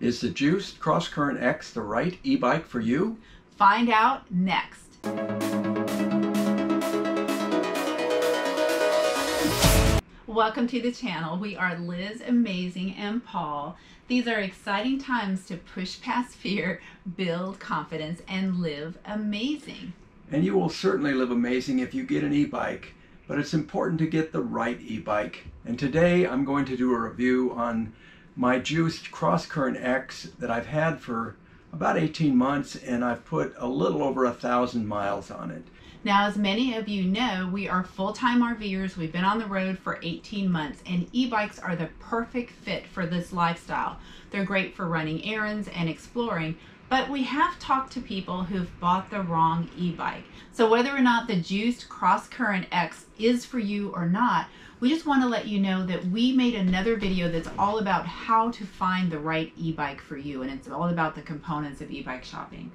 Is the Juiced CrossCurrent X the right e-bike for you? Find out next. Welcome to the channel. We are Liz Amazing and Paul. These are exciting times to push past fear, build confidence, and live amazing. And you will certainly live amazing if you get an e-bike, but it's important to get the right e-bike. And today I'm going to do a review on my Juiced CrossCurrent X that I've had for about 18 months, and I've put a little over 1,000 miles on it. Now, as many of you know, we are full-time RVers. We've been on the road for 18 months, and e-bikes are the perfect fit for this lifestyle. They're great for running errands and exploring, but we have talked to people who've bought the wrong e-bike. So whether or not the Juiced CrossCurrent X is for you or not, we just want to let you know that we made another video that's all about how to find the right e-bike for you, and it's all about the components of e-bike shopping.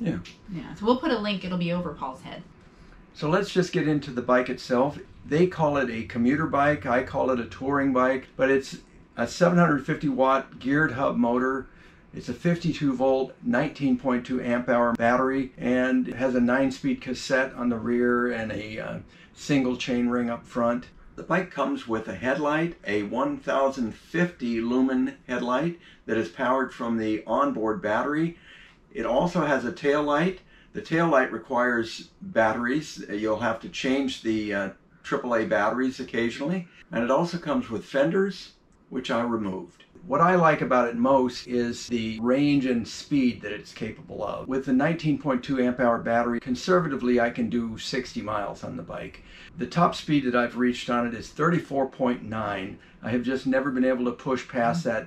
Yeah. Yeah, so we'll put a link. It'll be over Paul's head. So let's just get into the bike itself. They call it a commuter bike. I call it a touring bike, but it's a 750 watt geared hub motor. It's a 52 volt, 19.2 amp hour battery, and it has a 9-speed cassette on the rear and a single chain ring up front. The bike comes with a headlight, a 1050 lumen headlight that is powered from the onboard battery. It also has a taillight. The taillight requires batteries. You'll have to change the AAA batteries occasionally. And it also comes with fenders, which I removed. What I like about it most is the range and speed that it's capable of. With the 19.2 amp hour battery, conservatively I can do 60 miles on the bike. The top speed that I've reached on it is 34.9. I have just never been able to push past that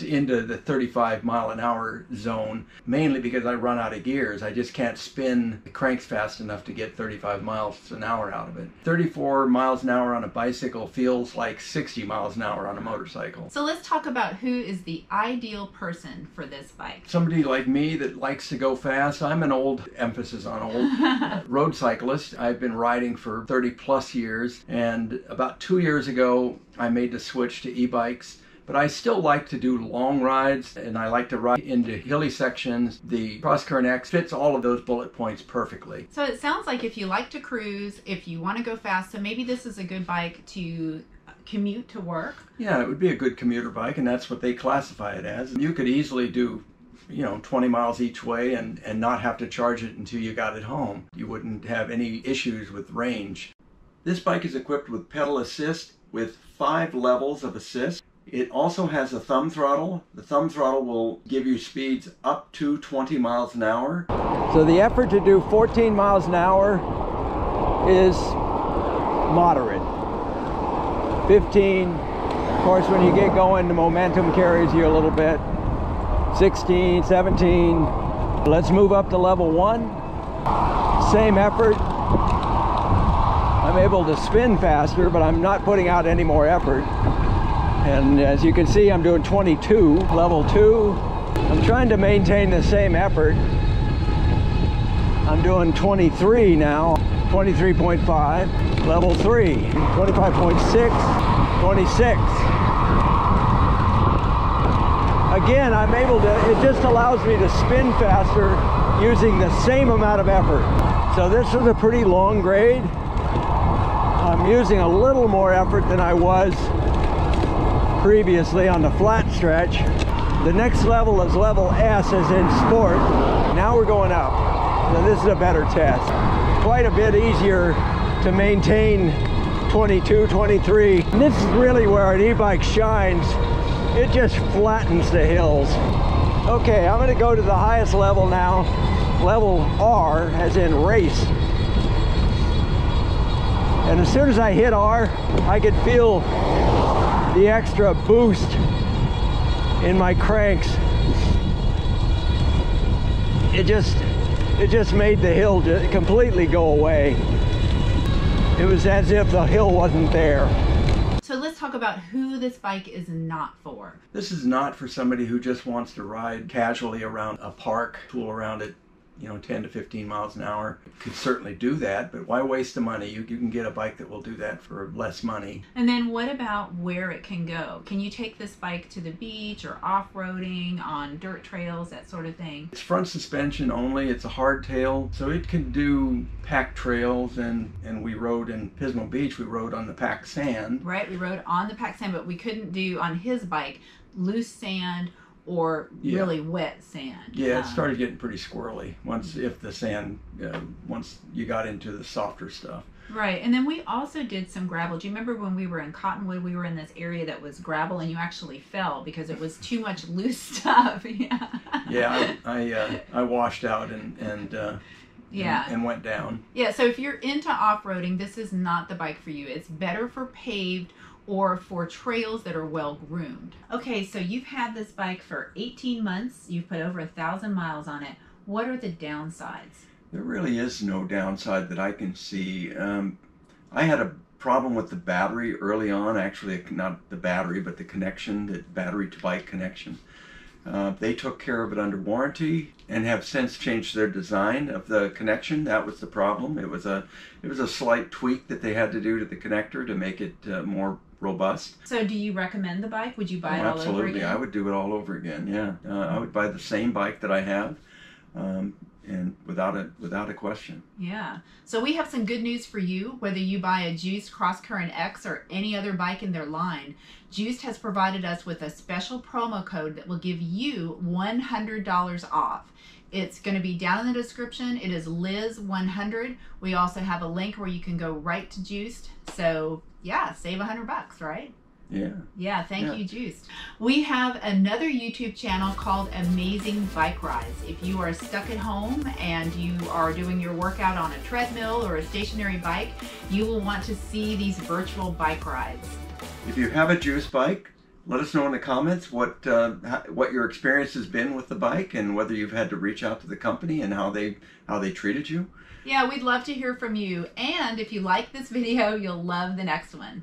into the 35 mile an hour zone, mainly because I run out of gears. I just can't spin the cranks fast enough to get 35 miles an hour out of it. 34 miles an hour on a bicycle feels like 60 miles an hour on a motorcycle. So let's talk about who is the ideal person for this bike. Somebody like me that likes to go fast. I'm an old, emphasis on old, road cyclist. I've been riding for 30 plus years, and about 2 years ago I made the switch to e-bikes, but I still like to do long rides, and I like to ride into hilly sections. The CrossCurrent X fits all of those bullet points perfectly. So it sounds like if you like to cruise, if you want to go fast, so maybe this is a good bike to commute to work. Yeah, it would be a good commuter bike, and that's what they classify it as. You could easily do, you know, 20 miles each way and not have to charge it until you got it home. You wouldn't have any issues with range. This bike is equipped with pedal assist with 5 levels of assist. It also has a thumb throttle. The thumb throttle will give you speeds up to 20 miles an hour. So the effort to do 14 miles an hour is moderate. 15, of course, when you get going, the momentum carries you a little bit. 16, 17. Let's move up to level 1. Same effort. I'm able to spin faster, but I'm not putting out any more effort. And as you can see, I'm doing 22, level 2. I'm trying to maintain the same effort. I'm doing 23 now, 23.5, level 3, 25.6, 26. Again, I'm able to, it just allows me to spin faster using the same amount of effort. So this is a pretty long grade. I'm using a little more effort than I was previously on the flat stretch. The next level is level S, as in sport. Now we're going up. Now this is a better test. Quite a bit easier to maintain 22, 23. And this is really where an e-bike shines. It just flattens the hills. Okay, I'm gonna go to the highest level now. Level R, as in race. And as soon as I hit R, I could feel the extra boost in my cranks. It just made the hill completely go away. It was as if the hill wasn't there. So let's talk about who this bike is not for. This is not for somebody who just wants to ride casually around a park, tool around it, you know, 10 to 15 miles an hour. You could certainly do that, but why waste the money? You can get a bike that will do that for less money. And then what about where it can go? Can you take this bike to the beach or off-roading on dirt trails, that sort of thing? It's front suspension only. It's a hardtail, so it can do packed trails, and we rode in Pismo Beach, we rode on the packed sand. Right, we rode on the packed sand, but we couldn't do on his bike loose sand or really wet sand. Yeah, it started getting pretty squirrely once once you got into the softer stuff. Right, and then we also did some gravel. Do you remember when we were in Cottonwood, we were in this area that was gravel and you actually fell because it was too much loose stuff? Yeah, I washed out and went down. Yeah, so if you're into off-roading, this is not the bike for you. It's better for paved or for trails that are well groomed. Okay, so you've had this bike for 18 months. You've put over 1,000 miles on it. What are the downsides? There really is no downside that I can see. I had a problem with the battery early on, actually, not the battery, but the connection, the battery to bike connection. They took care of it under warranty and have since changed their design of the connection. That was the problem. It was a slight tweak that they had to do to the connector to make it more robust. So do you recommend the bike? Would you buy it all over again? Absolutely. I would do it all over again, yeah. I would buy the same bike that I have. And without a question. Yeah. So we have some good news for you. Whether you buy a Juiced CrossCurrent X or any other bike in their line, Juiced has provided us with a special promo code that will give you $100 off. It's going to be down in the description. It is Liz100. We also have a link where you can go right to Juiced. So yeah, save $100, right? Yeah. Yeah, thank you, Juiced. We have another YouTube channel called Amazing Bike Rides. If you are stuck at home and you are doing your workout on a treadmill or a stationary bike, you will want to see these virtual bike rides. If you have a Juiced bike, let us know in the comments what your experience has been with the bike and whether you've had to reach out to the company and how they treated you. Yeah, we'd love to hear from you. And if you like this video, you'll love the next one.